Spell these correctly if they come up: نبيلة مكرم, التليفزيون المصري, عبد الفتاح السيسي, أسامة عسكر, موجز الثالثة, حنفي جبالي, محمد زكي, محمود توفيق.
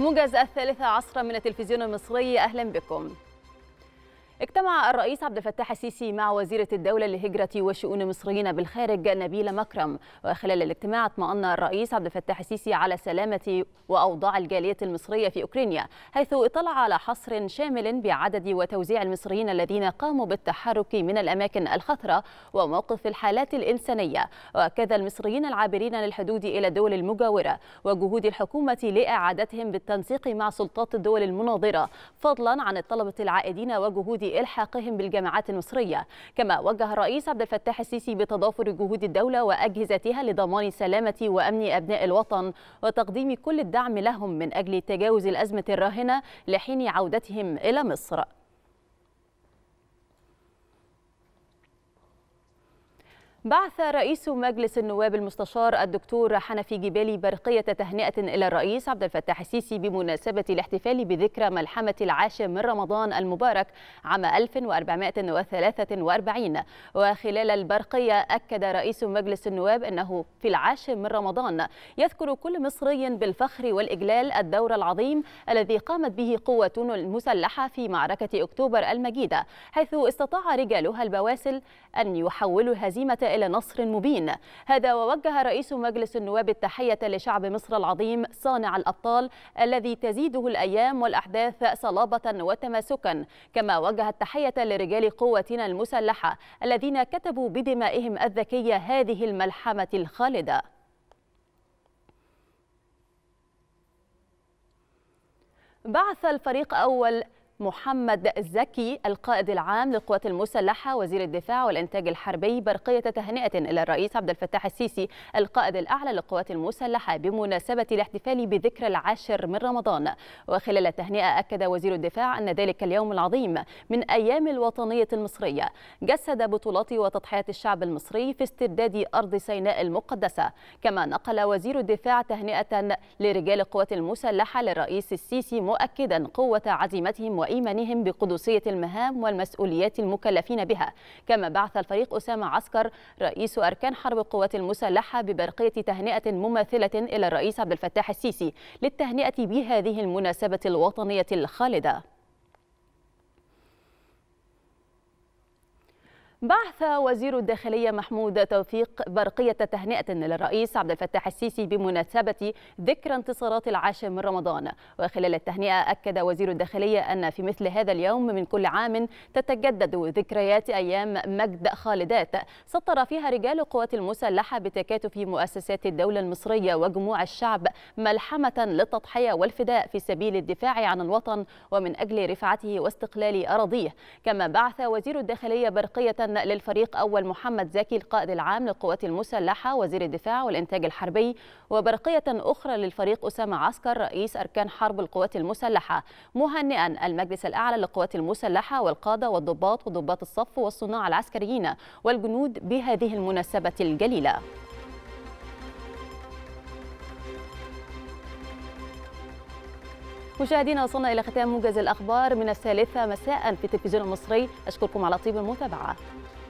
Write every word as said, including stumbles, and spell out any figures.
موجز الثالثة عصرا من التلفزيون المصري، أهلا بكم. اجتمع الرئيس عبد الفتاح السيسي مع وزيرة الدولة للهجرة وشؤون المصريين بالخارج نبيلة مكرم، وخلال الاجتماع اطمأن الرئيس عبد الفتاح السيسي على سلامة وأوضاع الجالية المصرية في أوكرانيا، حيث اطلع على حصر شامل بعدد وتوزيع المصريين الذين قاموا بالتحرك من الأماكن الخطرة وموقف الحالات الإنسانية، وكذا المصريين العابرين للحدود إلى الدول المجاورة، وجهود الحكومة لإعادتهم بالتنسيق مع سلطات الدول المناظرة، فضلا عن الطلبة العائدين وجهود إلحاقهم بالجامعات المصرية. كما وجه الرئيس عبد الفتاح السيسي بتضافر جهود الدولة وأجهزتها لضمان سلامة وأمن أبناء الوطن وتقديم كل الدعم لهم من أجل تجاوز الأزمة الراهنة لحين عودتهم إلى مصر. بعث رئيس مجلس النواب المستشار الدكتور حنفي جبالي برقية تهنئة إلى الرئيس عبد الفتاح السيسي بمناسبة الاحتفال بذكرى ملحمة العاشر من رمضان المبارك عام ألف وأربعمائة وثلاثة وأربعين، وخلال البرقية أكد رئيس مجلس النواب أنه في العاشر من رمضان يذكر كل مصري بالفخر والإجلال الدور العظيم الذي قامت به قوتنا المسلحة في معركة أكتوبر المجيدة، حيث استطاع رجالها البواسل أن يحولوا هزيمة إلى نصر مبين. هذا ووجه رئيس مجلس النواب التحية لشعب مصر العظيم صانع الأبطال الذي تزيده الأيام والأحداث صلابة وتماسكا. كما وجه التحية لرجال قوتنا المسلحة الذين كتبوا بدمائهم الذكية هذه الملحمة الخالدة. بعث الفريق أول محمد زكي القائد العام للقوات المسلحة وزير الدفاع والإنتاج الحربي برقية تهنئة إلى الرئيس عبد الفتاح السيسي القائد الأعلى للقوات المسلحة بمناسبة الاحتفال بذكرى العاشر من رمضان. وخلال التهنئة أكد وزير الدفاع أن ذلك اليوم العظيم من أيام الوطنية المصرية جسد بطولات وتضحيات الشعب المصري في استرداد أرض سيناء المقدسة. كما نقل وزير الدفاع تهنئة لرجال القوات المسلحة للرئيس السيسي مؤكدا قوة عزيمتهم وإيمانهم بقدسية المهام والمسؤوليات المكلفين بها. كما بعث الفريق أسامة عسكر رئيس أركان حرب القوات المسلحة ببرقية تهنئة مماثلة إلى الرئيس عبد الفتاح السيسي للتهنئة بهذه المناسبة الوطنية الخالدة. بعث وزير الداخلية محمود توفيق برقية تهنئة للرئيس عبد الفتاح السيسي بمناسبة ذكرى انتصارات العاشر من رمضان. وخلال التهنئة أكد وزير الداخلية أن في مثل هذا اليوم من كل عام تتجدد ذكريات أيام مجد خالدات سطر فيها رجال القوات المسلحة بتكاتف مؤسسات الدولة المصرية وجموع الشعب ملحمة للتضحية والفداء في سبيل الدفاع عن الوطن ومن أجل رفعته واستقلال أراضيه. كما بعث وزير الداخلية برقية للفريق أول محمد زكي القائد العام للقوات المسلحة وزير الدفاع والإنتاج الحربي، وبرقية أخرى للفريق أسامة عسكر رئيس أركان حرب القوات المسلحة مهنئا المجلس الأعلى للقوات المسلحة والقادة والضباط وضباط الصف والصناع العسكريين والجنود بهذه المناسبة الجليلة. مشاهدينا، وصلنا إلى ختام موجز الأخبار من الثالثة مساء في التلفزيون المصري. أشكركم على طيب المتابعة.